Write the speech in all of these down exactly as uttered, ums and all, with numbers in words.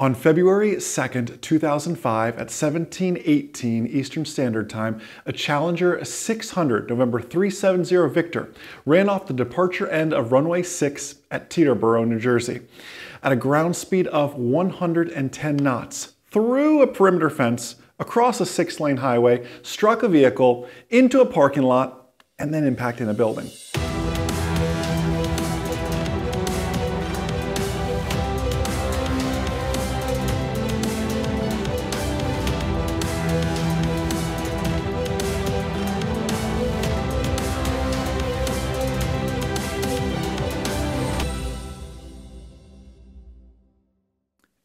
On February second, two thousand five, at seventeen eighteen Eastern Standard Time, a Challenger six hundred November three seven zero Victor ran off the departure end of runway six at Teterboro, New Jersey, at a ground speed of one hundred ten knots, through a perimeter fence, across a six-lane highway, struck a vehicle, into a parking lot, and then impacted a building.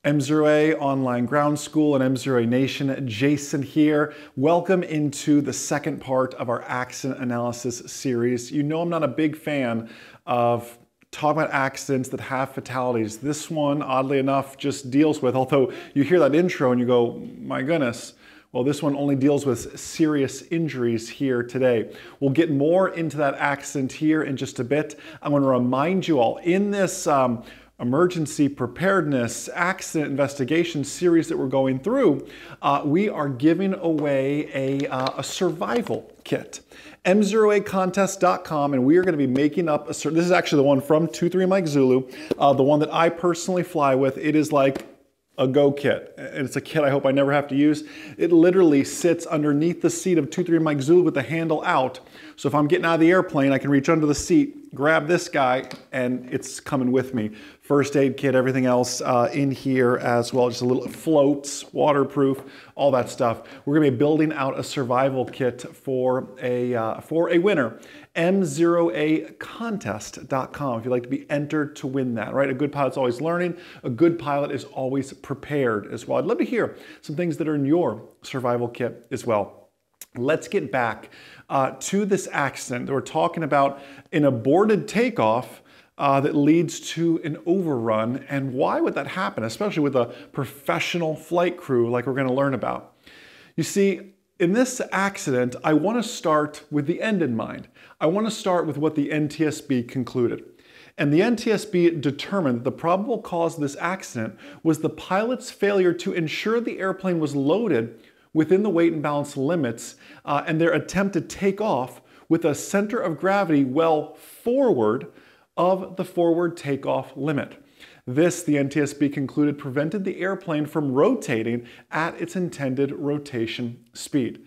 MzeroA Online Ground School and MzeroA Nation, Jason here. Welcome into the second part of our accident analysis series. You know I'm not a big fan of talking about accidents that have fatalities. This one, oddly enough, just deals with, although you hear that intro and you go, my goodness, well, this one only deals with serious injuries here today. We'll get more into that accident here in just a bit. I want to remind you all, in this um, emergency preparedness accident investigation series that we're going through, uh, we are giving away a, uh, a survival kit. M zero A contest dot com, and we are going to be making up a, this is actually the one from two three Mike Zulu, uh, the one that I personally fly with. It is like a go kit. It's a kit I hope I never have to use. It literally sits underneath the seat of two three Mike Zulu with the handle out. So if I'm getting out of the airplane, I can reach under the seat, grab this guy, and it's coming with me. First aid kit, everything else uh, in here as well. Just a little, floats, waterproof, all that stuff. We're gonna be building out a survival kit for a, uh, for a winner. M zero A contest dot com if you'd like to be entered to win that, right? A good pilot's always learning. A good pilot is always prepared as well. I'd love to hear some things that are in your survival kit as well. Let's get back uh, to this accident. We're talking about an aborted takeoff uh, that leads to an overrun, and why would that happen, especially with a professional flight crew like we're going to learn about. You see, in this accident, I want to start with the end in mind. I want to start with what the N T S B concluded. And the N T S B determined that the probable cause of this accident was the pilot's failure to ensure the airplane was loaded within the weight and balance limits, uh, and their attempt to take off with a center of gravity well forward of the forward takeoff limit. This, the N T S B concluded, prevented the airplane from rotating at its intended rotation speed.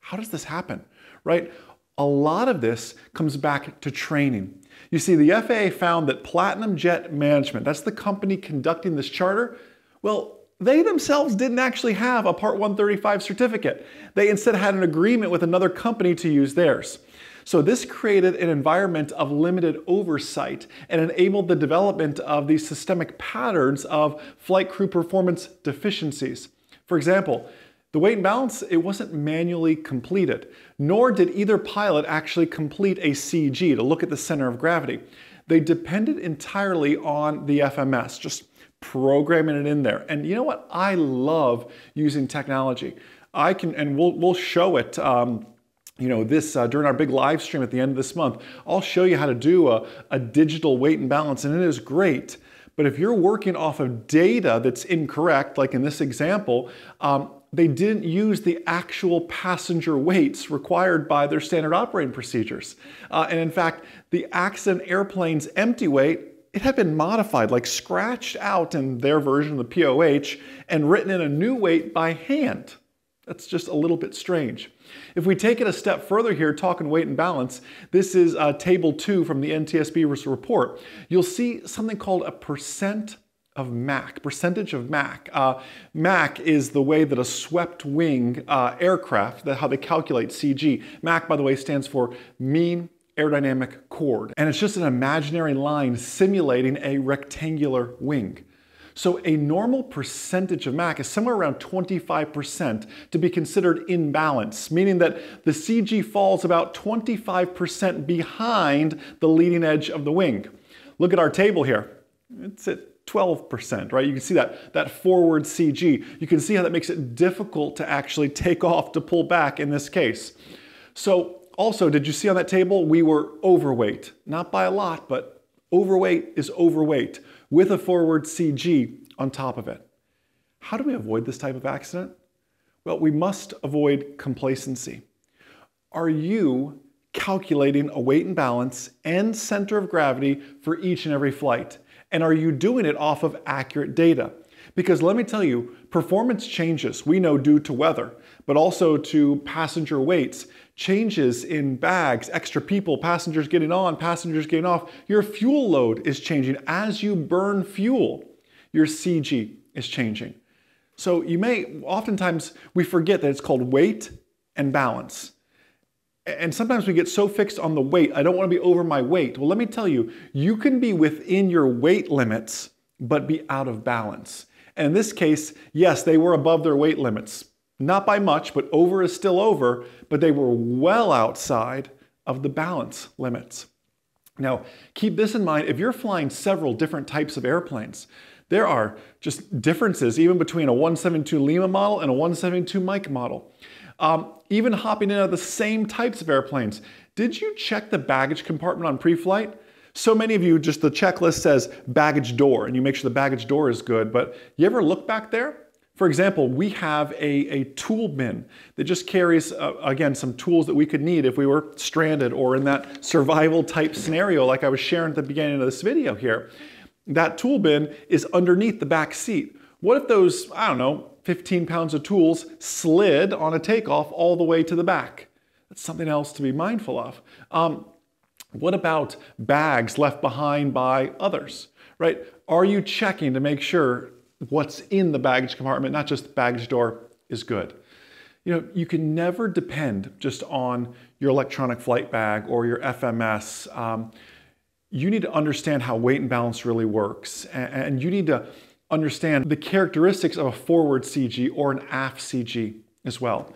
How does this happen, right? A lot of this comes back to training. You see, the F A A found that Platinum Jet Management, that's the company conducting this charter, well, they themselves didn't actually have a Part one thirty-five certificate. They instead had an agreement with another company to use theirs. So this created an environment of limited oversight and enabled the development of these systemic patterns of flight crew performance deficiencies. For example, the weight and balance, it wasn't manually completed, nor did either pilot actually complete a C G to look at the center of gravity. They depended entirely on the F M S, just programming it in there. And you know what? I love using technology. I can, and we'll, we'll show it, um, you know, this uh, during our big live stream at the end of this month. I'll show you how to do a, a digital weight and balance, and it is great. But if you're working off of data that's incorrect, like in this example, um, they didn't use the actual passenger weights required by their standard operating procedures. Uh, and in fact, the accident airplane's empty weight, it had been modified, like scratched out in their version of the P O H and written in a new weight by hand. That's just a little bit strange. If we take it a step further here, talking weight and balance, this is uh, table two from the N T S B report. You'll see something called a percent of M A C, percentage of M A C. Uh, M A C is the way that a swept wing uh, aircraft, that how they calculate C G. M A C, by the way, stands for mean aerodynamic chord, and it's just an imaginary line simulating a rectangular wing. So a normal percentage of M A C is somewhere around twenty-five percent to be considered in balance, meaning that the C G falls about twenty-five percent behind the leading edge of the wing. Look at our table here. It's at twelve percent, right? You can see that, that forward C G. You can see how that makes it difficult to actually take off, to pull back in this case. So also, did you see on that table, we were overweight. Not by a lot, but overweight is overweight with a forward C G on top of it. How do we avoid this type of accident? Well, we must avoid complacency. Are you calculating a weight and balance and center of gravity for each and every flight? And are you doing it off of accurate data? Because let me tell you, performance changes, we know due to weather, but also to passenger weights, changes in bags, extra people, passengers getting on, passengers getting off. Your fuel load is changing. As you burn fuel, your C G is changing. So you may, oftentimes we forget that it's called weight and balance. And sometimes we get so fixed on the weight, I don't want to be over my weight. Well, let me tell you, you can be within your weight limits, but be out of balance. And in this case, yes, they were above their weight limits. Not by much, but over is still over, but they were well outside of the balance limits. Now, keep this in mind, if you're flying several different types of airplanes, there are just differences even between a one seventy-two Lima model and a one seventy-two Mike model. Um, even hopping in out of the same types of airplanes. Did you check the baggage compartment on pre-flight? So many of you, just the checklist says baggage door, and you make sure the baggage door is good, but you ever look back there? For example, we have a, a tool bin that just carries, uh, again, some tools that we could need if we were stranded or in that survival type scenario like I was sharing at the beginning of this video here. That tool bin is underneath the back seat. What if those, I don't know, fifteen pounds of tools slid on a takeoff all the way to the back? That's something else to be mindful of. Um, What about bags left behind by others, right? Are you checking to make sure what's in the baggage compartment, not just the baggage door, is good? You know, you can never depend just on your electronic flight bag or your F M S. Um, you need to understand how weight and balance really works, and, and you need to understand the characteristics of a forward C G or an aft C G as well.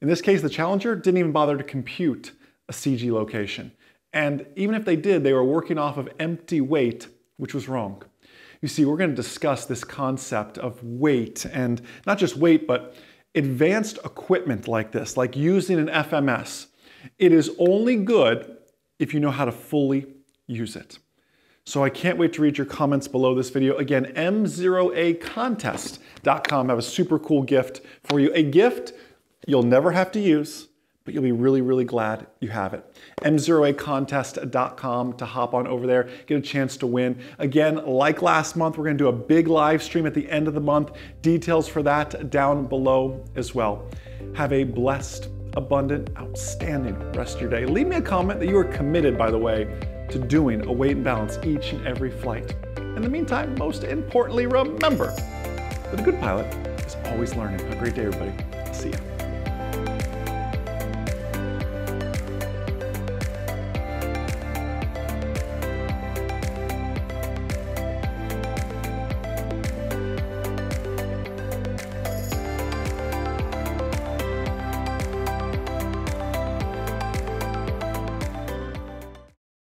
In this case, the Challenger didn't even bother to compute a C G location. And even if they did, they were working off of empty weight, which was wrong. You see, we're going to discuss this concept of weight, and not just weight, but advanced equipment like this, like using an F M S. It is only good if you know how to fully use it. So I can't wait to read your comments below this video. Again, M zero A contest dot com. I have a super cool gift for you, a gift you'll never have to use, but you'll be really, really glad you have it. M zero A contest dot com to hop on over there, get a chance to win. Again, like last month, we're gonna do a big live stream at the end of the month. Details for that down below as well. Have a blessed, abundant, outstanding rest of your day. Leave me a comment that you are committed, by the way, to doing a weight and balance each and every flight. In the meantime, most importantly, remember that a good pilot is always learning. Have a great day, everybody. See ya.